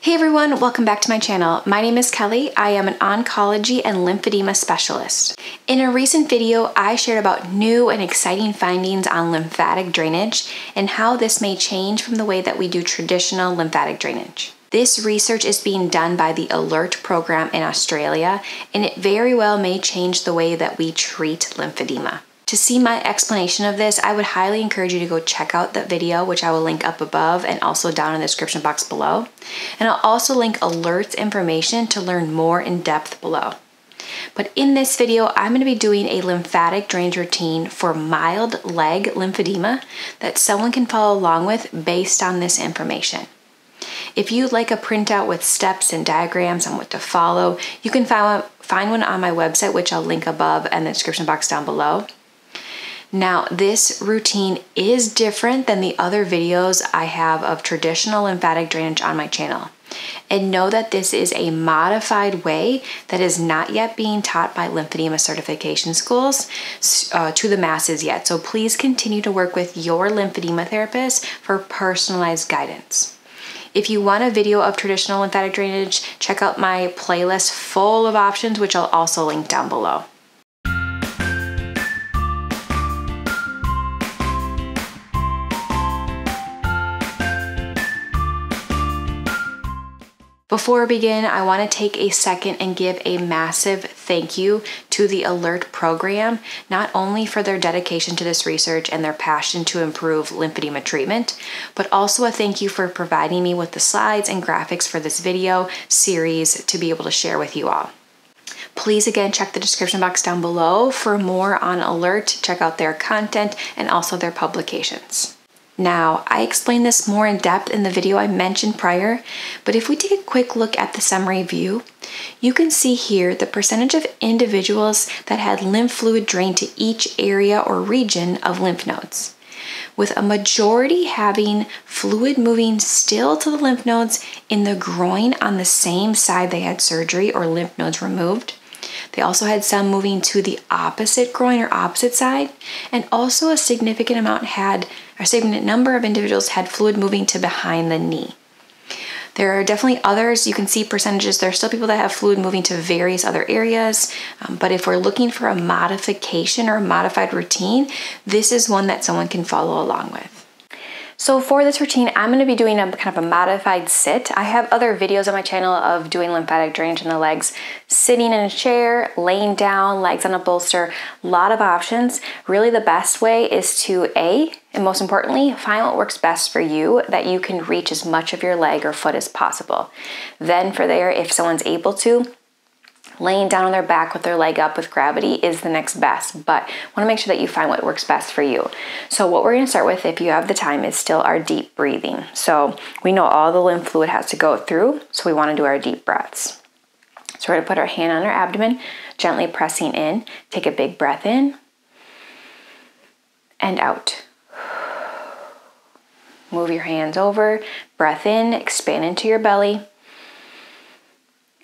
Hey everyone, welcome back to my channel. My name is Kelly. I am an oncology and lymphedema specialist. In a recent video, I shared about new and exciting findings on lymphatic drainage and how this may change from the way that we do traditional lymphatic drainage. This research is being done by the ALERT program in Australia, and it very well may change the way that we treat lymphedema. To see my explanation of this, I would highly encourage you to go check out that video, which I will link up above and also down in the description box below. And I'll also link ALERT's information to learn more in depth below. But in this video, I'm going to be doing a lymphatic drainage routine for mild leg lymphedema that someone can follow along with based on this information. If you'd like a printout with steps and diagrams on what to follow, you can find one on my website, which I'll link above and the description box down below. Now, this routine is different than the other videos I have of traditional lymphatic drainage on my channel. And know that this is a modified way that is not yet being taught by lymphedema certification schools to the masses yet. So please continue to work with your lymphedema therapist for personalized guidance. If you want a video of traditional lymphatic drainage, check out my playlist full of options, which I'll also link down below. Before we begin, I want to take a second and give a massive thank you to the ALERT program, not only for their dedication to this research and their passion to improve lymphedema treatment, but also a thank you for providing me with the slides and graphics for this video series to be able to share with you all. Please again, check the description box down below for more on ALERT, check out their content and also their publications. Now, I explained this more in depth in the video I mentioned prior, but if we take a quick look at the summary view, you can see here the percentage of individuals that had lymph fluid drained to each area or region of lymph nodes, with a majority having fluid moving still to the lymph nodes in the groin on the same side they had surgery or lymph nodes removed. They also had some moving to the opposite groin or opposite side, and also a significant number of individuals had fluid moving to behind the knee. There are definitely others. You can see percentages. There are still people that have fluid moving to various other areas, but if we're looking for a modification or a modified routine, this is one that someone can follow along with. So for this routine, I'm going to be doing a kind of a modified sit. I have other videos on my channel of doing lymphatic drainage in the legs, sitting in a chair, laying down, legs on a bolster, a lot of options. Really the best way is to and most importantly, find what works best for you that you can reach as much of your leg or foot as possible. Then for there, if someone's able to, laying down on their back with their leg up with gravity is the next best, but want to make sure that you find what works best for you. So what we're going to start with, if you have the time, is still our deep breathing. So we know all the lymph fluid has to go through, so we want to do our deep breaths. So we're going to put our hand on our abdomen, gently pressing in, take a big breath in and out. Move your hands over, breath in, expand into your belly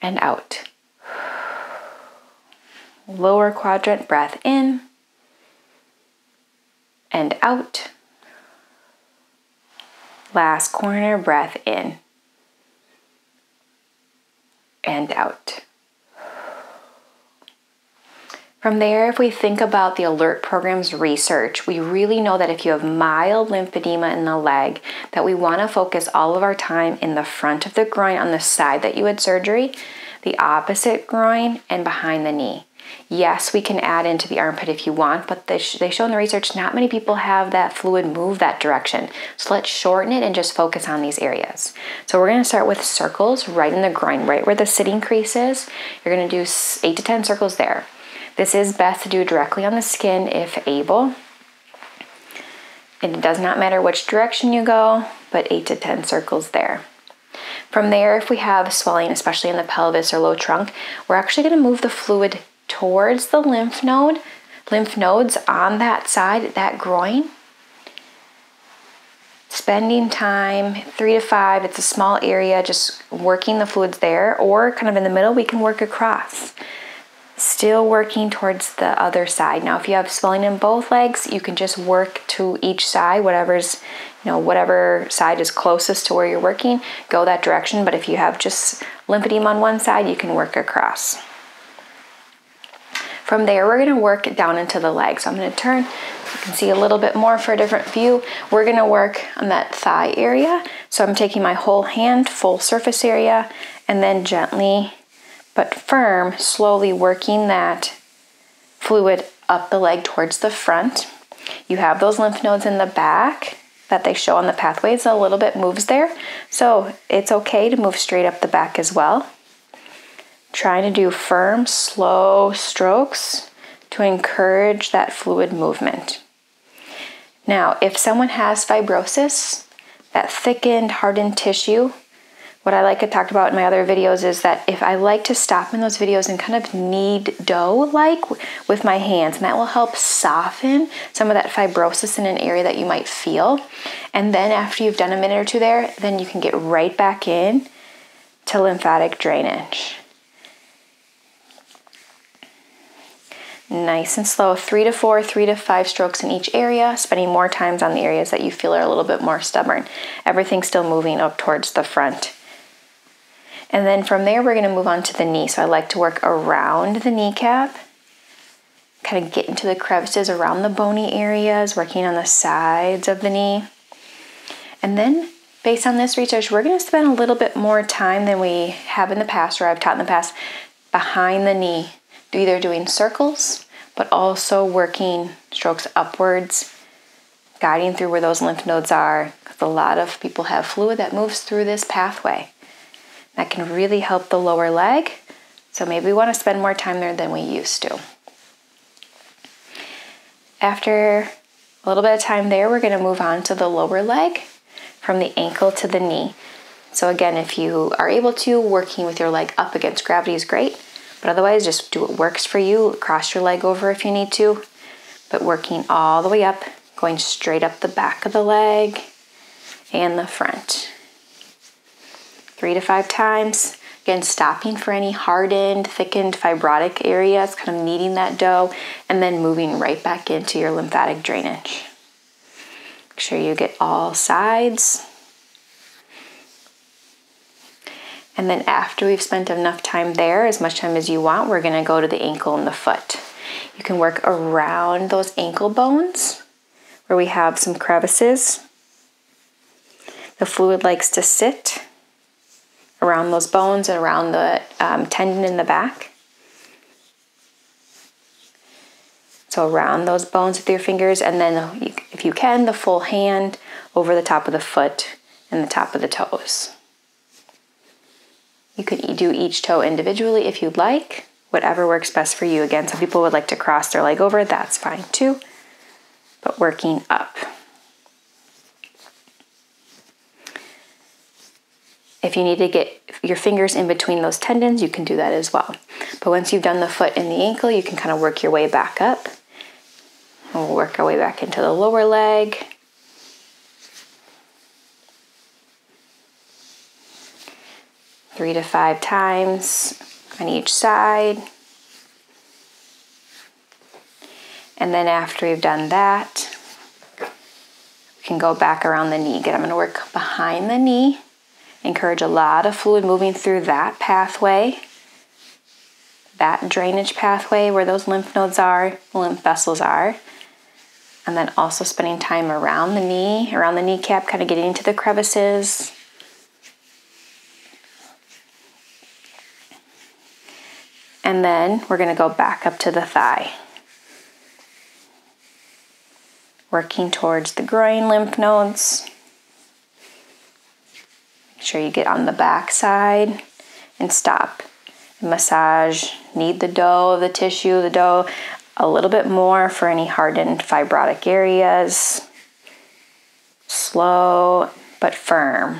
and out. Lower quadrant, breath in and out. Last corner, breath in and out. From there, if we think about the ALERT program's research, we really know that if you have mild lymphedema in the leg, that we want to focus all of our time in the front of the groin on the side that you had surgery, the opposite groin, and behind the knee. Yes, we can add into the armpit if you want, but they show in the research not many people have that fluid move that direction. So let's shorten it and just focus on these areas. So we're going to start with circles right in the groin, right where the sitting crease is. You're going to do 8 to 10 circles there. This is best to do directly on the skin if able. It does not matter which direction you go, but 8 to 10 circles there. From there, if we have swelling, especially in the pelvis or low trunk, we're actually going to move the fluid towards the lymph nodes on that side, that groin. Spending time 3 to 5, it's a small area, just working the fluids there, or kind of in the middle, we can work across. still working towards the other side. Now, if you have swelling in both legs, you can just work to each side, whatever's, you know, whatever side is closest to where you're working, go that direction. But if you have just lymphedema on one side, you can work across. From there, we're going to work down into the leg. So I'm going to turn so you can see a little bit more for a different view. We're going to work on that thigh area. So I'm taking my whole hand, full surface area, and then gently but firm, slowly working that fluid up the leg towards the front. You have those lymph nodes in the back that they show on the pathways. A little bit moves there. So it's okay to move straight up the back as well. Trying to do firm, slow strokes to encourage that fluid movement. Now, if someone has fibrosis, that thickened, hardened tissue, what I like to talk about in my other videos is that if I like to stop in those videos and kind of knead dough-like with my hands, and that will help soften some of that fibrosis in an area that you might feel. And then after you've done a minute or two there, then you can get right back in to lymphatic drainage. Nice and slow, 3 to 4, 3 to 5 strokes in each area, spending more times on the areas that you feel are a little bit more stubborn. Everything's still moving up towards the front. And then from there, we're gonna move on to the knee. So I like to work around the kneecap, kind of get into the crevices around the bony areas, working on the sides of the knee. And then based on this research, we're gonna spend a little bit more time than we have in the past, or I've taught in the past, behind the knee. Either doing circles, but also working strokes upwards, guiding through where those lymph nodes are, because a lot of people have fluid that moves through this pathway. That can really help the lower leg, so maybe we want to spend more time there than we used to. After a little bit of time there, we're going to move on to the lower leg, from the ankle to the knee. So again, if you are able to, working with your leg up against gravity is great. But otherwise, just do what works for you. Cross your leg over if you need to, but working all the way up, going straight up the back of the leg and the front. 3 to 5 times. Again, stopping for any hardened, thickened, fibrotic areas, kind of kneading that dough, and then moving right back into your lymphatic drainage. Make sure you get all sides. And then after we've spent enough time there, as much time as you want, we're going to go to the ankle and the foot. You can work around those ankle bones where we have some crevices. The fluid likes to sit around those bones and around the tendon in the back. So around those bones with your fingers, and then if you can, the full hand over the top of the foot and the top of the toes. You could do each toe individually if you'd like, whatever works best for you. Again, some people would like to cross their leg over, that's fine too, but working up. If you need to get your fingers in between those tendons, you can do that as well. But once you've done the foot and the ankle, you can kind of work your way back up. And we'll work our way back into the lower leg. Three to five times on each side. And then after we've done that, we can go back around the knee. Again, I'm going to work behind the knee, encourage a lot of fluid moving through that pathway, that drainage pathway where those lymph nodes are, lymph vessels are. And then also spending time around the knee, around the kneecap, kind of getting into the crevices. And then we're gonna go back up to the thigh. Working towards the groin lymph nodes. Make sure you get on the back side and stop. Massage, knead the dough of the tissue, the dough a little bit more for any hardened fibrotic areas. Slow but firm.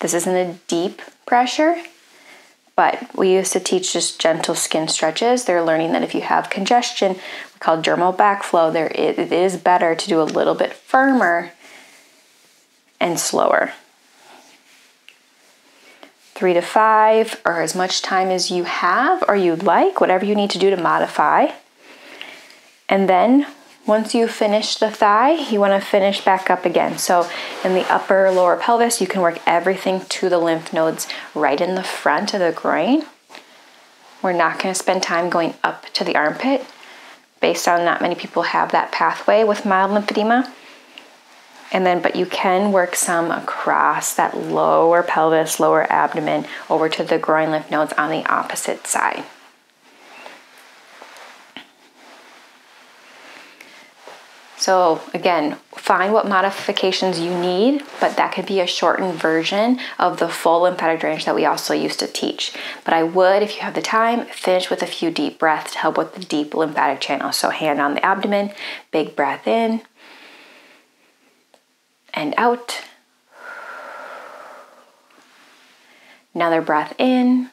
This isn't a deep pressure, but we used to teach just gentle skin stretches. They're learning that if you have congestion, we call dermal backflow, it is better to do a little bit firmer and slower. 3 to 5, or as much time as you have or you'd like, whatever you need to do to modify. And then once you finish the thigh, you want to finish back up again. So in the upper lower pelvis, you can work everything to the lymph nodes right in the front of the groin. We're not going to spend time going up to the armpit. Based on not many people have that pathway with mild lymphedema. And then, but you can work some across that lower pelvis, lower abdomen, over to the groin lymph nodes on the opposite side. So again, find what modifications you need, but that could be a shortened version of the full lymphatic drainage that we also used to teach. But I would, if you have the time, finish with a few deep breaths to help with the deep lymphatic channel. So hand on the abdomen, big breath in and out. Another breath in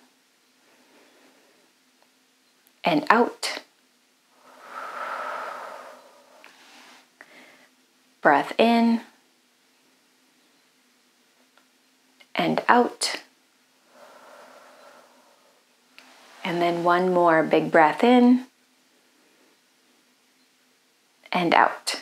and out. Breath in and out. And then one more big breath in and out.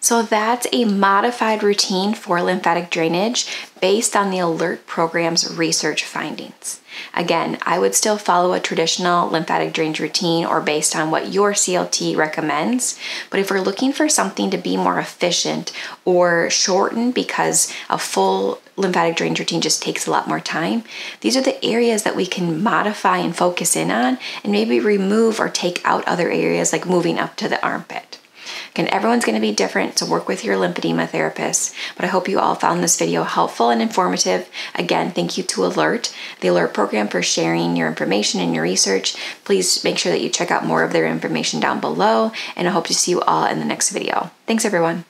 So that's a modified routine for lymphatic drainage based on the ALERT program's research findings. Again, I would still follow a traditional lymphatic drainage routine or based on what your CLT recommends, but if we're looking for something to be more efficient or shortened because a full lymphatic drainage routine just takes a lot more time, these are the areas that we can modify and focus in on and maybe remove or take out other areas like moving up to the armpit. Again, everyone's going to be different, so work with your lymphedema therapist. But I hope you all found this video helpful and informative. Again, thank you to ALERT, the ALERT program, for sharing your information and your research. Please make sure that you check out more of their information down below, and I hope to see you all in the next video. Thanks, everyone.